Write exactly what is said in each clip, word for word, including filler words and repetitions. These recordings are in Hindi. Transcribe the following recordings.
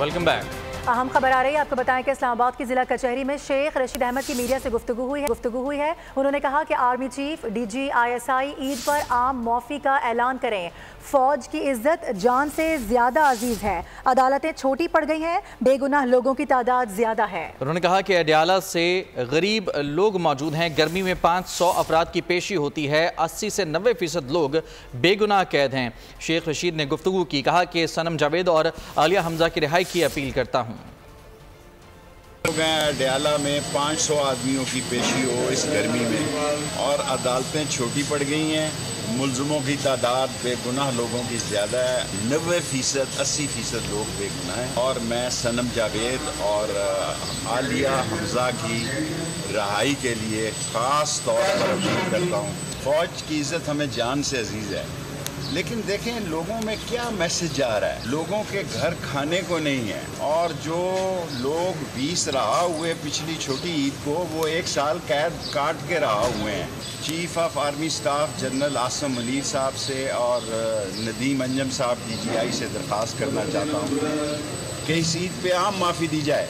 Welcome back. अहम खबर आ रही है, आपको बताएं कि इस्लामाबाद की जिला कचहरी में शेख रशीद अहमद की मीडिया से गुफ्तगू हुई है गुफ्तगू हुई है उन्होंने कहा कि army chief, DG, ISI Eid पर आम मौफी का ऐलान करें। फौज की इज्जत जान से ज्यादा अजीज है, अदालतें छोटी पड़ गई हैं, बेगुनाह लोगों की तादाद ज्यादा है। उन्होंने कहा कि अडयाला से गरीब लोग मौजूद हैं, गर्मी में पाँच सौ अफराद की पेशी होती है, अस्सी से नबे फीसद लोग बेगुनाह कैद हैं। शेख रशीद ने गुफ्तगू की, कहा कि सनम जावेद और आलिया हमजा की रिहाई की अपील करता हूँ। अडयाला में पाँच सौ आदमियों की पेशी हो इस गर्मी में, और अदालतें छोटी पड़ गई हैं, मुलजमों की तादाद बेगुनाह लोगों की ज़्यादा है, नब्बे फीसद अस्सी फीसद लोग बेगुनाह हैं। और मैं सनम जावेद और आलिया हमजा की रहाई के लिए ख़ास तौर पर अपील करता हूँ। फ़ौज की इज़्ज़त हमें जान से अजीज़ है, लेकिन देखें लोगों में क्या मैसेज जा रहा है। लोगों के घर खाने को नहीं है, और जो लोग बीस रहा हुए पिछली छोटी ईद को, वो एक साल कैद काट के रहा हुए हैं। Chief of army staff general Asim Munir साहब से और नदीम अंजम साहब डीजीआई से दरख्वास्त करना चाहता हूँ कि इस ईद पे आम माफ़ी दी जाए।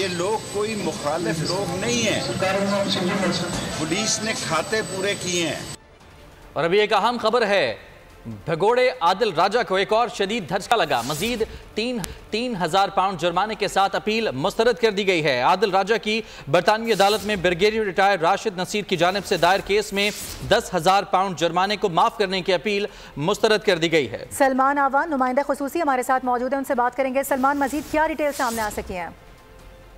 ये लोग कोई मुखालिफ लोग नहीं हैं, पुलिस ने खाते पूरे किए हैं। और अभी एक अहम खबर है, भगोड़े आदिल राजा को एक और शदीद धक्का लगा, मजीद तीन तीन हजार पाउंड जुर्माने के साथ अपील मुस्तरद कर दी गई है। आदिल राजा की बरतानवी अदालत में ब्रिगेडियर रिटायर्ड राशिद नसीर की जानिब से दायर केस में दस हजार पाउंड जुर्माने को माफ करने की अपील मुस्तरद कर दी गई है। सलमान आवान नुमाइंदा खुसूसी हमारे साथ मौजूद है, उनसे बात करेंगे। सलमान, मजीद क्या डिटेल सामने आ सकी है?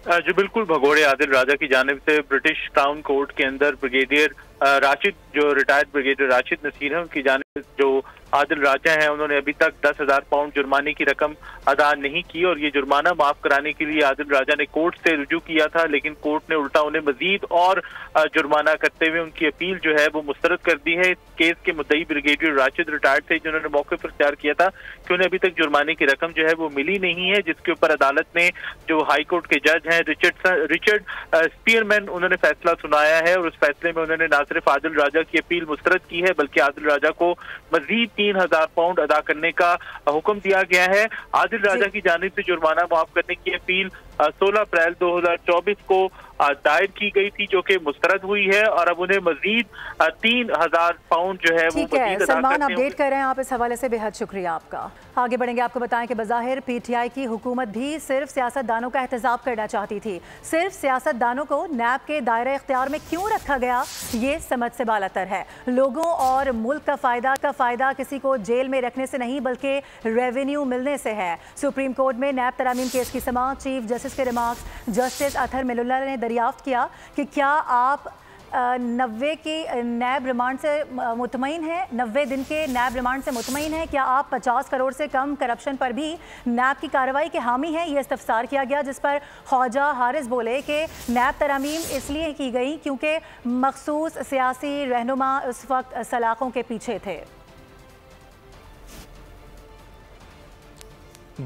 जी बिल्कुल, भगोड़े आदिल राजा की जानिब से ब्रिटिश टाउन कोर्ट के अंदर ब्रिगेडियर राशिद, जो रिटायर्ड ब्रिगेडियर राशिद नसीर हैं, उनकी जानिब जो आदिल राजा हैं, उन्होंने अभी तक दस हजार पाउंड जुर्माने की रकम अदा नहीं की, और ये जुर्माना माफ कराने के लिए आदिल राजा ने कोर्ट से रुजू किया था, लेकिन कोर्ट ने उल्टा उन्हें मजीद और जुर्माना करते हुए उनकी अपील जो है वो मुस्तरद कर दी है। केस के मुद्दई ब्रिगेडियर राशिद रिटायर्ड थे, जिन्होंने मौके पर तैयार किया था कि उन्हें अभी तक जुर्माने की रकम जो है वो मिली नहीं है, जिसके ऊपर अदालत ने जो हाईकोर्ट के जज हैं रिचर्ड रिचर्ड स्पीयरमैन, उन्होंने फैसला सुनाया है, और उस फैसले में उन्होंने ना सिर्फ आदिल राजा की अपील मुस्तरद की है, बल्कि आदिल राजा को मजीद तीन हजार पाउंड अदा करने का हुक्म दिया गया है। आदिल राजा की जानिब से जुर्माना माफ करने की अपील सोलह अप्रैल दो हजार चौबीस को दायर की गई थी, जो कि मुस्तरद हुई है, और अब उन्हें मजीद तीन हजार पाउंड जो है वो मजीद अदा करने हैं। अपडेट कर रहे हैं आप इस हवाले से, बेहद शुक्रिया आपका। आगे बढ़ेंगे, आपको बताएं कि बज़ाहिर पीटीआई की हुकूमत भी सिर्फ सियासतदानों का एहतजाब करना चाहती थी। सिर्फ सियासतदानों को नैब के दायरे इख्तियार में क्यों रखा गया, ये समझ से बालातर है। लोगों और मुल्क का फायदा का फायदा किसी को जेल में रखने से नहीं, बल्कि रेवेन्यू मिलने से है। सुप्रीम कोर्ट में नैब तरामीम केस की सुनवाई, चीफ जस्टिस के रिमार्क्स, जस्टिस अतहर मिलुल्ला ने दरियाफ्त किया कि क्या आप नब्बे की नैब रिमांड से मुतमईन है, नब्बे दिन के नैब रिमांड से मुतमईन है, क्या आप पचास करोड़ से कम करप्शन पर भी नैब की कार्रवाई के हामी हैं? ये इस्तफसार किया गया, जिस पर ख्वाजा हारिस बोले कि नैब तरामीम इसलिए की गई क्योंकि मखसूस सियासी रहनुमा उस वक्त सलाखों के पीछे थे।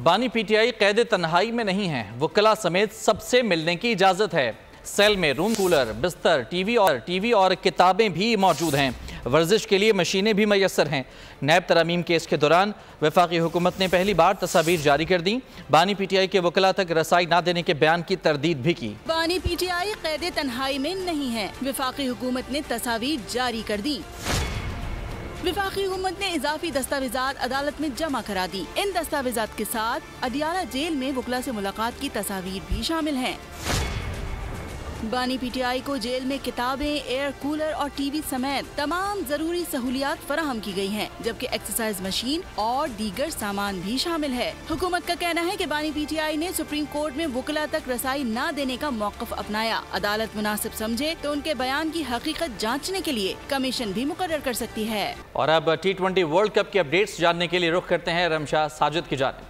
बानी पीटीआई कैद तन्हाई में नहीं है, वकला समेत सबसे मिलने की इजाज़त है। सेल में रूम कूलर, बिस्तर, टीवी और टीवी और किताबें भी मौजूद हैं। वर्जिश के लिए मशीनें भी मैसर हैं। नैब तरामीम केस के दौरान वफाकी हुकूमत ने पहली बार तस्वीर जारी कर दी। बानी पीटीआई के वकला तक रसाई ना देने के बयान की तरदीद भी की। बानी पीटीआई कैद तन्हाई में नहीं है, वफाकी हुकूमत ने तस्वीर जारी कर दी। विफाकी हुकूमत ने इजाफी दस्तावेजात अदालत में जमा करा दी। इन दस्तावेजात के साथ अडियाला जेल में वकला से मुलाकात की तस्वीर भी शामिल हैं। बानी पीटीआई को जेल में किताबें, एयर कूलर और टीवी समेत तमाम जरूरी सहूलियात फराहम की गई हैं, जबकि एक्सरसाइज मशीन और दीगर सामान भी शामिल है। हुकूमत का कहना है कि बानी पीटीआई ने सुप्रीम कोर्ट में वकला तक रसाई न देने का मौकफ अपनाया। अदालत मुनासिब समझे तो उनके बयान की हकीकत जाँचने के लिए कमीशन भी मुकर्रर कर सकती है। और अब टी ट्वेंटी वर्ल्ड कप के अपडेट्स जानने के लिए रुख करते हैं रमशाह साजिद की जानिब।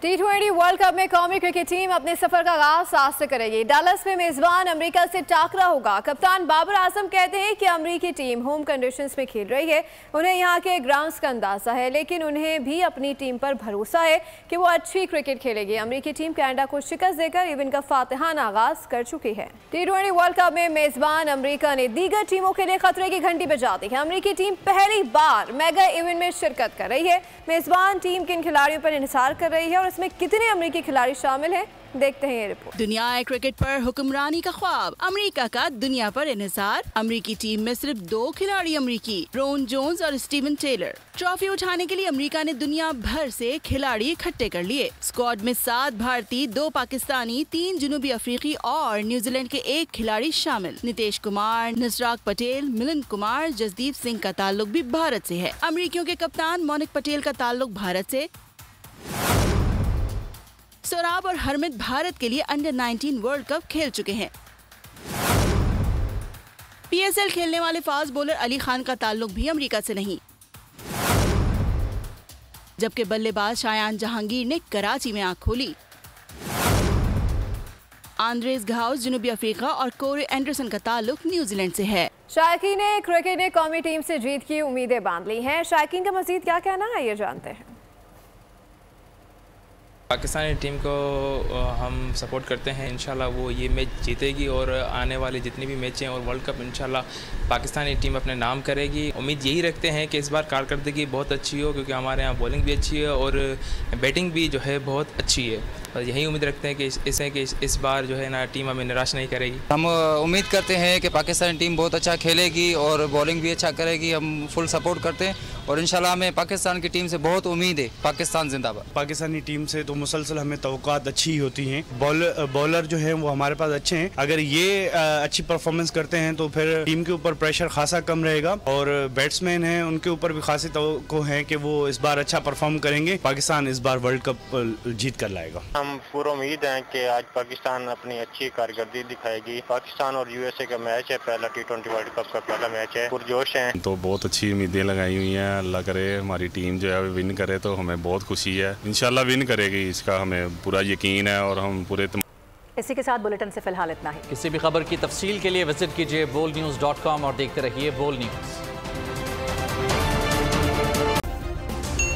टी ट्वेंटी वर्ल्ड कप में कौमी क्रिकेट टीम अपने सफर का आगाज आज से करेगी। डालस में मेजबान अमेरिका से टाकरा होगा। कप्तान बाबर आजम कहते हैं कि अमेरिकी टीम होम कंडीशंस में खेल रही है, उन्हें यहां के ग्राउंड्स का अंदाजा है, लेकिन उन्हें भी अपनी टीम पर भरोसा है कि वो अच्छी क्रिकेट खेलेगी। अमेरिकी टीम कनाडा को शिकस्त देकर इवेंट का फातिहाना आगाज कर चुकी है। टी ट्वेंटी वर्ल्ड कप में मेजबान अमरीका ने दीगर टीमों के लिए खतरे की घंटी बजा दी है। अमरीकी टीम पहली बार मेगा इवेंट में शिरकत कर रही है। मेजबान टीम किन खिलाड़ियों पर इंतजार कर रही है, और इसमें कितने अमेरिकी खिलाड़ी शामिल हैं, देखते हैं ये रिपोर्ट। दुनिया क्रिकेट पर हुक्मरानी का ख्वाब, अमेरिका का दुनिया पर इन्हसार। अमेरिकी टीम में सिर्फ दो खिलाड़ी अमेरिकी, रॉन जोन्स और स्टीवन टेलर। ट्रॉफी उठाने के लिए अमेरिका ने दुनिया भर से खिलाड़ी इकट्ठे कर लिए। स्क्वाड में सात भारतीय, दो पाकिस्तानी, तीन जनूबी अफ्रीकी और न्यूजीलैंड के एक खिलाड़ी शामिल। नितीश कुमार, निजराज पटेल, मिलिंद कुमार, जसदीप सिंह का ताल्लुक भी भारत से है। अमेरिकियों के कप्तान मोनिक पटेल का ताल्लुक भारत से। सोराब और हरमित भारत के लिए अंडर नाइनटीन वर्ल्ड कप खेल चुके हैं। पीएसएल खेलने वाले फास्ट बॉलर अली खान का ताल्लुक भी अमेरिका से नहीं, जबकि बल्लेबाज शायान जहांगीर ने कराची में आंख खोली। आंद्रेस घाउस जनूबी अफ्रीका और कोर एंडरसन का ताल्लुक न्यूजीलैंड से है। शायकीन ने क्रिकेट ने कौमी टीम से जीत की उम्मीदें बांध ली हैं। शायकीन का मजीद क्या कहना है, ये जानते हैं। पाकिस्तानी टीम को हम सपोर्ट करते हैं, इंशाल्लाह वो ये मैच जीतेगी और आने वाली जितनी भी मैचें और वर्ल्ड कप इंशाल्लाह पाकिस्तानी टीम अपने नाम करेगी। उम्मीद यही रखते हैं कि इस बार कारकर्दगी बहुत अच्छी हो, क्योंकि हमारे यहाँ बॉलिंग भी अच्छी है और बैटिंग भी जो है बहुत अच्छी है। और यही उम्मीद रखते हैं कि इससे कि इस बार जो है ना टीम हमें निराश नहीं करेगी। हम उम्मीद करते हैं कि पाकिस्तानी टीम बहुत अच्छा खेलेगी और बॉलिंग भी अच्छा करेगी। हम फुल सपोर्ट करते हैं और इंशाल्लाह हमें पाकिस्तान की टीम से बहुत उम्मीद है। पाकिस्तान जिंदाबाद। पाकिस्तानी टीम से तो मुसलसल हमें तवक्कात अच्छी होती हैं। बॉल बॉलर जो है वो हमारे पास अच्छे हैं। अगर ये अच्छी परफॉर्मेंस करते हैं तो फिर टीम के ऊपर प्रेशर खासा कम रहेगा और बैट्समैन हैं उनके ऊपर भी खासी तवक्को है कि वो इस बार अच्छा परफॉर्म करेंगे। पाकिस्तान इस बार वर्ल्ड कप जीत कर लाएगा। हम पूरा उम्मीद है कि आज पाकिस्तान अपनी अच्छी कारकर्दगी दिखाएगी। पाकिस्तान और यूएसए का मैच है, पहला टी ट्वेंटी वर्ल्ड कप का पहला मैच है। पुरजोश है तो बहुत अच्छी उम्मीदें लगाई हुई है। अल्लाह करे हमारी टीम जो है विन करे तो हमें बहुत खुशी है। इंशाल्लाह विन करेगी, इसका हमें पूरा यकीन है और हम पूरे तम... इसी के साथ बुलेटिन से फिलहाल इतना ही। किसी भी खबर की तफसील के लिए विजिट कीजिए बोल न्यूज़ डॉट कॉम और देखते रहिए बोल न्यूज़।